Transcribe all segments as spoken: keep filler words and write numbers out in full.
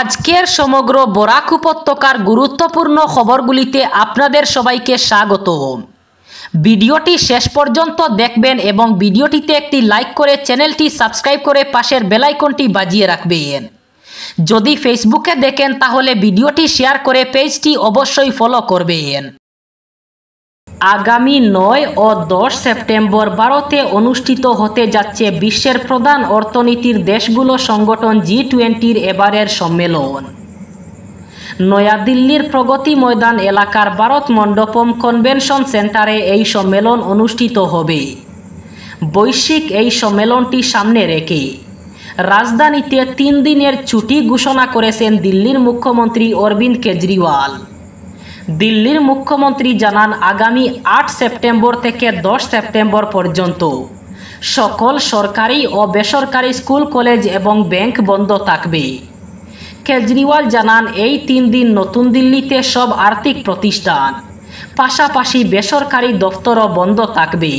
আজকের সমগ্র বরাক উপত্যকার গুরুত্বপূর্ণ খবরগুলিতে আপনাদের সবাইকে স্বাগত। ভিডিওটি শেষ পর্যন্ত দেখবেন এবং ভিডিওটিতে একটি লাইক করে চ্যানেলটি সাবস্ক্রাইব করে পাশের বেল আইকনটি বাজিয়ে রাখবেন। যদি ফেসবুকে দেখেন তাহলে ভিডিওটি শেয়ার করে পেজটি অবশ্যই ফলো করবেন। আগামী নয় ও দশ সেপ্টেম্বর ভারতে অনুষ্ঠিত হতে যাচ্ছে বিশ্বের প্রধান অর্থনীতির দেশগুলো সংগঠন জি টোয়েন্টির এবারের সম্মেলন। নয়াদিল্লির প্রগতি ময়দান এলাকার ভারত মণ্ডপম কনভেনশন সেন্টারে এই সম্মেলন অনুষ্ঠিত হবে। বৈশ্বিক এই সম্মেলনটি সামনে রেখে রাজধানীতে তিন দিনের ছুটি ঘোষণা করেছেন দিল্লির মুখ্যমন্ত্রী অরবিন্দ কেজরিওয়াল। দিল্লির মুখ্যমন্ত্রী জানান, আগামী আট সেপ্টেম্বর থেকে দশ সেপ্টেম্বর পর্যন্ত সকল সরকারি ও বেসরকারি স্কুল, কলেজ এবং ব্যাংক বন্ধ থাকবে। কেজরিওয়াল জানান, এই তিন দিন নতুন দিল্লিতে সব আর্থিক প্রতিষ্ঠান, পাশাপাশি বেসরকারি দফতরও বন্ধ থাকবে।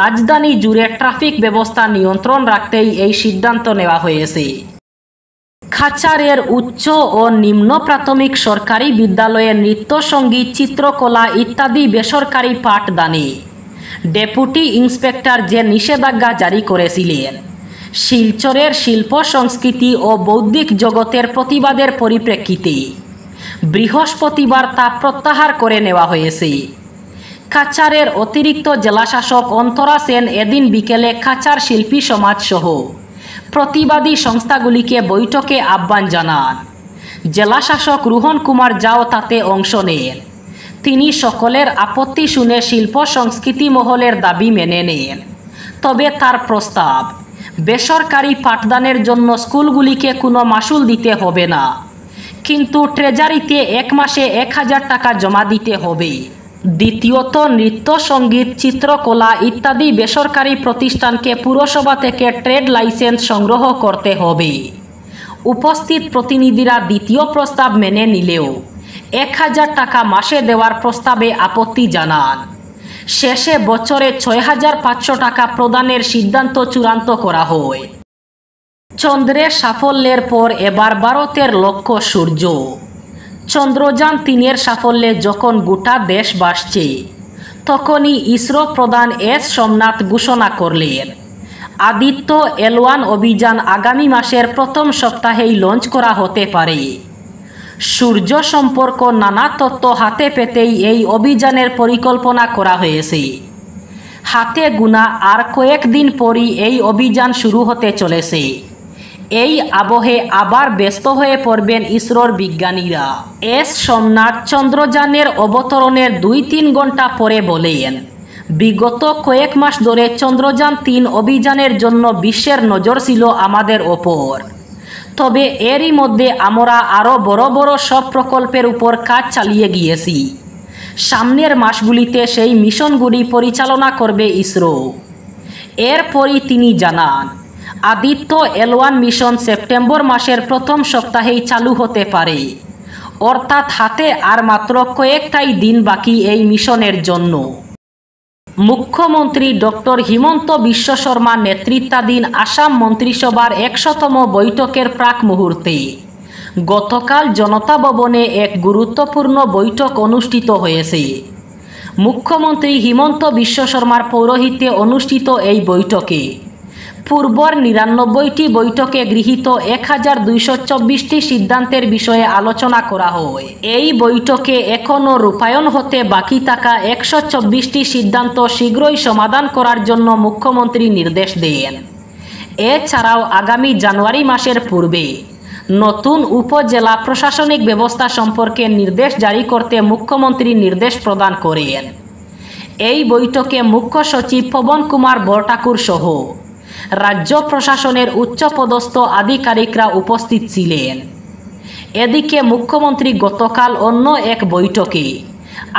রাজধানী জুড়ে ট্রাফিক ব্যবস্থা নিয়ন্ত্রণ রাখতেই এই সিদ্ধান্ত নেওয়া হয়েছে। খাচারের উচ্চ ও নিম্ন প্রাথমিক সরকারি বিদ্যালয়ে নৃত্য, সঙ্গীত, চিত্রকলা ইত্যাদি বেসরকারি পাঠদানে ডেপুটি ইন্সপেক্টর যে নিষেধাজ্ঞা জারি করেছিলেন, শিলচরের শিল্প, সংস্কৃতি ও বৌদ্ধিক জগতের প্রতিবাদের পরিপ্রেক্ষিতে বৃহস্পতিবার তা প্রত্যাহার করে নেওয়া হয়েছে। কাছাড়ের অতিরিক্ত জেলাশাসক অন্তরা সেন এদিন বিকেলে কাছাড় শিল্পী সমাজসহ প্রতিবাদী সংস্থাগুলিকে বৈঠকে আহ্বান জানান। জেলাশাসক রোহন কুমার ঝাও তাতে অংশ নেন। তিনি সকলের আপত্তি শুনে শিল্প সংস্কৃতি মহলের দাবি মেনে নেন। তবে তার প্রস্তাব, বেসরকারি পাঠদানের জন্য স্কুলগুলিকে কোনো মাশুল দিতে হবে না, কিন্তু ট্রেজারিতে এক মাসে এক হাজার টাকা জমা দিতে হবে। দ্বিতীয়ত, নৃত্য, সঙ্গীত, চিত্রকলা ইত্যাদি বেসরকারি প্রতিষ্ঠানকে পুরসভা থেকে ট্রেড লাইসেন্স সংগ্রহ করতে হবে। উপস্থিত প্রতিনিধিরা দ্বিতীয় প্রস্তাব মেনে নিলেও এক হাজার টাকা মাসে দেওয়ার প্রস্তাবে আপত্তি জানান। শেষে বছরে ছয় হাজার পাঁচশো টাকা প্রদানের সিদ্ধান্ত চূড়ান্ত করা হয়। চন্দ্রের সাফল্যের পর এবার ভারতের লক্ষ্য সূর্য। চন্দ্রযান তিনের সাফল্যে যখন গোটা দেশ ভাসছে, তখনই ইসরো প্রধান এস সোমনাথ ঘোষণা করলেন, আদিত্য এল ওয়ান অভিযান আগামী মাসের প্রথম সপ্তাহেই লঞ্চ করা হতে পারে। সূর্য সম্পর্ক নানা তথ্য হাতে পেতেই এই অভিযানের পরিকল্পনা করা হয়েছে। হাতে গুনা আর কয়েকদিন পরই এই অভিযান শুরু হতে চলেছে। এই আবহে আবার ব্যস্ত হয়ে পড়বেন ইসরোর বিজ্ঞানীরা। এস সোমনাথ চন্দ্রযানের অবতরণের দুই তিন ঘন্টা পরে বলেন, বিগত কয়েক মাস ধরে চন্দ্রযান তিন অভিযানের জন্য বিশ্বের নজর ছিল আমাদের ওপর। তবে এরই মধ্যে আমরা আরও বড় বড় সব প্রকল্পের উপর কাজ চালিয়ে গিয়েছি। সামনের মাসগুলিতে সেই মিশনগুলি পরিচালনা করবে ইসরো। এরপরই তিনি জানান, Aditya L one mission September মাসের প্রথম সপ্তাহেই চালু হতে পারে। অর্থাৎ হাতে আর মাত্র কয়েকটাই দিন বাকি এই মিশনের জন্য। মুখ্যমন্ত্রী ডক্টর হিমন্ত বিশ্ব শর্মা নেতৃত্বাধীন আসাম মন্ত্রিসভার একশোতম বৈঠকের প্রাক মুহূর্তে গতকাল জনতা ভবনে এক গুরুত্বপূর্ণ বৈঠক অনুষ্ঠিত হয়েছে। মুখ্যমন্ত্রী হিমন্ত বিশ্ব শর্মার পৌরোহিত্যে অনুষ্ঠিত এই বৈঠকে পূর্বর নিরানব্বইটি বৈঠকে গৃহীত এক হাজার দুইশো চব্বিশটি সিদ্ধান্তের বিষয়ে আলোচনা করা হয়। এই বৈঠকে এখনও রূপায়ণ হতে বাকি থাকা একশো চব্বিশটি সিদ্ধান্ত শীঘ্রই সমাধান করার জন্য মুখ্যমন্ত্রী নির্দেশ দেন। এছাড়াও আগামী জানুয়ারি মাসের পূর্বে নতুন উপজেলা প্রশাসনিক ব্যবস্থা সম্পর্কে নির্দেশ জারি করতে মুখ্যমন্ত্রী নির্দেশ প্রদান করেন। এই বৈঠকে মুখ্য সচিব পবন কুমার বরঠাকুর সহ রাজ্য প্রশাসনের উচ্চপদস্থ আধিকারিকরা উপস্থিত ছিলেন। এদিকে মুখ্যমন্ত্রী গতকাল অন্য এক বৈঠকে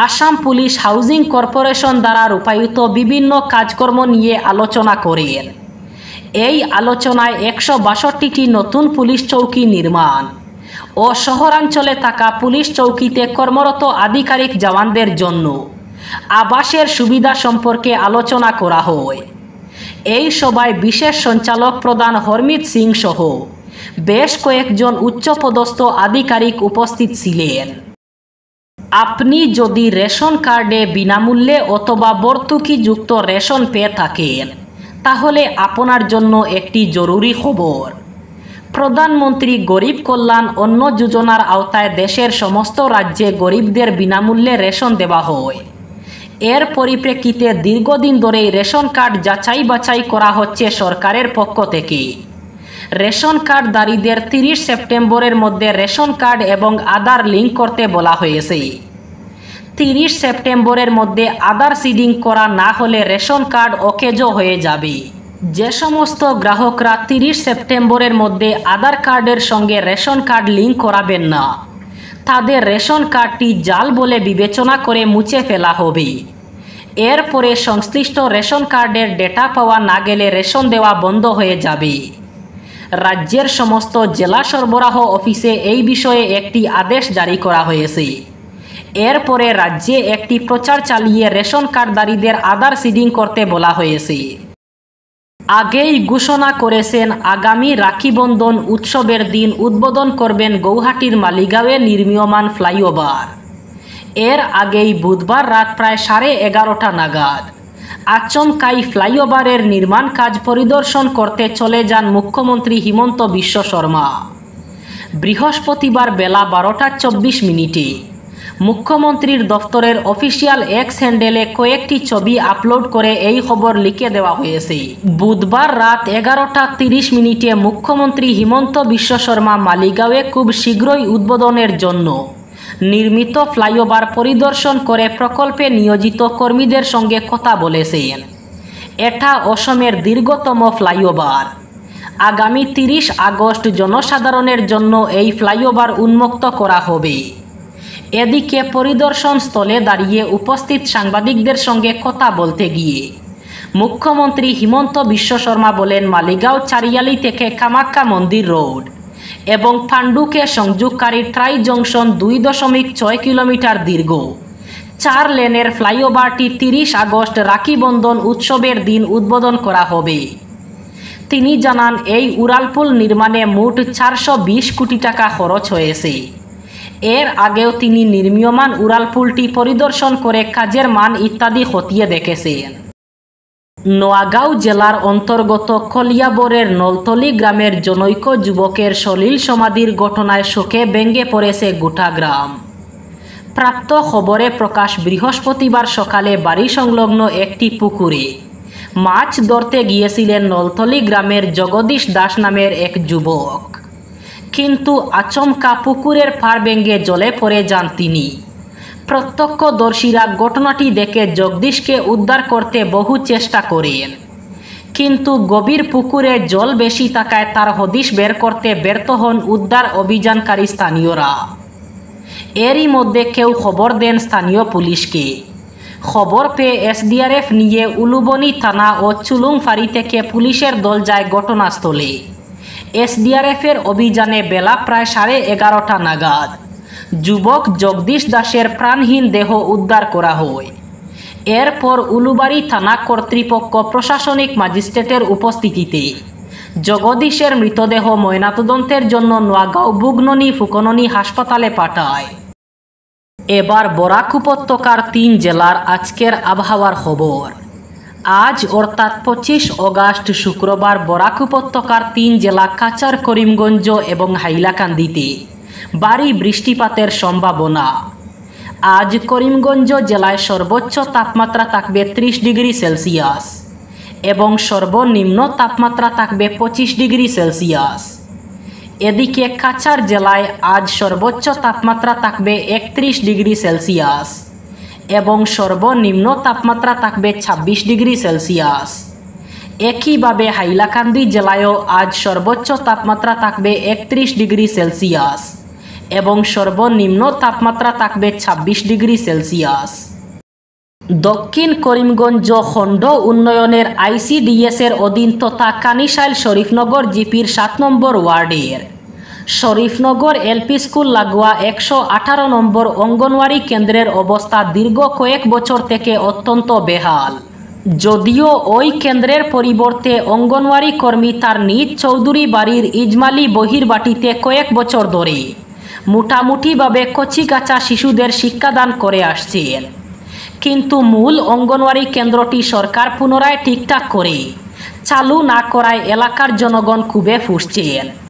আসাম পুলিশ হাউজিং কর্পোরেশন দ্বারা রূপায়িত বিভিন্ন কাজকর্ম নিয়ে আলোচনা করেন। এই আলোচনায় একশো বাষট্টিটি নতুন পুলিশ চৌকি নির্মাণ ও শহরাঞ্চলে থাকা পুলিশ চৌকিতে কর্মরত আধিকারিক জওয়ানদের জন্য আবাসের সুবিধা সম্পর্কে আলোচনা করা হয়। এই সভায় বিশেষ সঞ্চালক প্রধান হরমিত সিং সহ বেশ কয়েকজন উচ্চপদস্থ আধিকারিক উপস্থিত ছিলেন। আপনি যদি রেশন কার্ডে বিনামূল্যে অথবা ভর্তুকিযুক্ত রেশন পেয়ে থাকেন, তাহলে আপনার জন্য একটি জরুরি খবর। প্রধানমন্ত্রী গরিব কল্যাণ অন্ন যোজনার আওতায় দেশের সমস্ত রাজ্যে গরিবদের বিনামূল্যে রেশন দেওয়া হয়। এর পরিপ্রেক্ষিতে দীর্ঘদিন ধরেই রেশন কার্ড যাচাই বাছাই করা হচ্ছে সরকারের পক্ষ থেকে। রেশন কার্ডধারীদের তিরিশ সেপ্টেম্বরের মধ্যে রেশন কার্ড এবং আধার লিঙ্ক করতে বলা হয়েছে। তিরিশ সেপ্টেম্বরের মধ্যে আধার সিডিং করা না হলে রেশন কার্ড অকেজো হয়ে যাবে। যে সমস্ত গ্রাহকরা তিরিশ সেপ্টেম্বরের মধ্যে আধার কার্ডের সঙ্গে রেশন কার্ড লিঙ্ক করাবেন না, তাদের রেশন কার্ডটি জাল বলে বিবেচনা করে মুছে ফেলা হবে। এরপরে সংশ্লিষ্ট রেশন কার্ডের ডেটা পাওয়া না গেলে রেশন দেওয়া বন্ধ হয়ে যাবে। রাজ্যের সমস্ত জেলা সরবরাহ অফিসে এই বিষয়ে একটি আদেশ জারি করা হয়েছে। এরপরে রাজ্যে একটি প্রচার চালিয়ে রেশন কার্ডধারীদের আধার সিডিং করতে বলা হয়েছে। আগেই ঘোষণা করেছেন আগামী রাখি বন্ধন উৎসবের দিন উদ্বোধন করবেন গৌহাটির মালিগাঁওয়ে নির্মীয়মান ফ্লাইওভার। এর আগেই বুধবার রাত প্রায় সাড়ে এগারোটা নাগাদ আচমকাই ফ্লাইওভারের নির্মাণ কাজ পরিদর্শন করতে চলে যান মুখ্যমন্ত্রী হিমন্ত বিশ্ব শর্মা। বৃহস্পতিবার বেলা বারোটা চব্বিশ মিনিটে মুখ্যমন্ত্রীর দফতরের অফিসিয়াল এক্স হ্যান্ডেলে কয়েকটি ছবি আপলোড করে এই খবর লিখে দেওয়া হয়েছে। বুধবার রাত এগারোটা তিরিশ মিনিটে মুখ্যমন্ত্রী হিমন্ত বিশ্ব শর্মা মালিগাঁওয়ে খুব শীঘ্রই উদ্বোধনের জন্য নির্মিত ফ্লাইওভার পরিদর্শন করে প্রকল্পে নিয়োজিত কর্মীদের সঙ্গে কথা বলেছেন। এটা অসমের দীর্ঘতম ফ্লাইওভার। আগামী তিরিশ আগস্ট জনসাধারণের জন্য এই ফ্লাইওভার উন্মুক্ত করা হবে। এদিকে পরিদর্শন স্থলে দাঁড়িয়ে উপস্থিত সাংবাদিকদের সঙ্গে কথা বলতে গিয়ে মুখ্যমন্ত্রী হিমন্ত বিশ্ব শর্মা বলেন, মালিগাঁও চারিয়ালি থেকে কামাখ্যা মন্দির রোড এবং পাণ্ডুকে সংযোগকারী ট্রাই জংশন দুই দশমিক ছয় কিলোমিটার দীর্ঘ চার লেনের ফ্লাইওভারটি তিরিশ আগস্ট রাখি বন্ধন উৎসবের দিন উদ্বোধন করা হবে। তিনি জানান, এই উড়ালপুল নির্মাণে মোট চারশো বিশ কোটি টাকা খরচ হয়েছে। এর আগেও তিনি নির্মীয়মান উড়ালপুলটি পরিদর্শন করে কাজের মান ইত্যাদি খতিয়ে দেখেছেন। নোয়াগাঁও জেলার অন্তর্গত কলিয়াবরের নলতলি গ্রামের জনৈক যুবকের সলিল সমাধির ঘটনায় শোকে ব্যঙ্গে পড়েছে গোটা গ্রাম। প্রাপ্ত খবরে প্রকাশ, বৃহস্পতিবার সকালে বাড়ি সংলগ্ন একটি পুকুরে মাছ ধরতে গিয়েছিলেন নলতলি গ্রামের জগদীশ দাস নামের এক যুবক। কিন্তু আচমকা পুকুরের পাড় ভেঙে জলে পড়ে যান তিনি। প্রত্যক্ষদর্শীরা ঘটনাটি দেখে জগদীশকে উদ্ধার করতে বহু চেষ্টা করেন, কিন্তু গভীর পুকুরে জল বেশি থাকায় তার হদিশ বের করতে ব্যর্থ হন উদ্ধার অভিযানকারী স্থানীয়রা। এরই মধ্যে কেউ খবর দেন স্থানীয় পুলিশকে। খবর পেয়ে এসডিআরএফ নিয়ে উলুবনি থানা ও চুলুংফাড়ি থেকে পুলিশের দল যায় ঘটনাস্থলে। এসডিআরএফের অভিযানে বেলা প্রায় সাড়ে এগারোটা নাগাদ যুবক জগদীশ দাসের প্রাণহীন দেহ উদ্ধার করা হয়। এরপর উলুবাড়ি থানা কর্তৃপক্ষ প্রশাসনিক ম্যাজিস্ট্রেটের উপস্থিতিতে জগদীশের মৃতদেহ ময়নাতদন্তের জন্য নোয়াগাঁও বুগননি ফুকননি হাসপাতালে পাঠায়। এবার বরাক উপত্যকার তিন জেলার আজকের আবহাওয়ার খবর। আজ অর্থাৎ পঁচিশ অগাস্ট শুক্রবার বরাক উপত্যকার তিন জেলা কাচার, করিমগঞ্জ এবং হাইলাকান্দিতে ভারী বৃষ্টিপাতের সম্ভাবনা। আজ করিমগঞ্জ জেলায় সর্বোচ্চ তাপমাত্রা থাকবে ত্রিশ ডিগ্রি সেলসিয়াস এবং সর্বনিম্ন তাপমাত্রা থাকবে পঁচিশ ডিগ্রি সেলসিয়াস। এদিকে কাচার জেলায় আজ সর্বোচ্চ তাপমাত্রা থাকবে একত্রিশ ডিগ্রি সেলসিয়াস এবং সর্বনিম্ন তাপমাত্রা থাকবে ছাব্বিশ ডিগ্রি সেলসিয়াস। একইভাবে হাইলাকান্দি জেলায়ও আজ সর্বোচ্চ তাপমাত্রা থাকবে একত্রিশ ডিগ্রি সেলসিয়াস এবং সর্বনিম্ন তাপমাত্রা থাকবে ছাব্বিশ ডিগ্রি সেলসিয়াস। দক্ষিণ করিমগঞ্জ খণ্ড উন্নয়নের আইসিডিএসের অধীন তথা কানিশাইল শরীফনগর জিপির সাত নম্বর ওয়ার্ডের শরীফনগর এলপি স্কুল লাগোয়া একশো আঠারো নম্বর অঙ্গনওয়াড়ি কেন্দ্রের অবস্থা দীর্ঘ কয়েক বছর থেকে অত্যন্ত বেহাল। যদিও ওই কেন্দ্রের পরিবর্তে অঙ্গনওয়াড়ি কর্মী তার নিজ চৌধুরী বাড়ির ইজমালি বহির বাটিতে কয়েক বছর ধরে মোটামুটিভাবে কচিকাঁচা শিশুদের শিক্ষাদান করে আসছেন, কিন্তু মূল অঙ্গনওয়াড়ি কেন্দ্রটি সরকার পুনরায় ঠিকঠাক করে চালু না করায় এলাকার জনগণ খুবই ফুঁসছেন।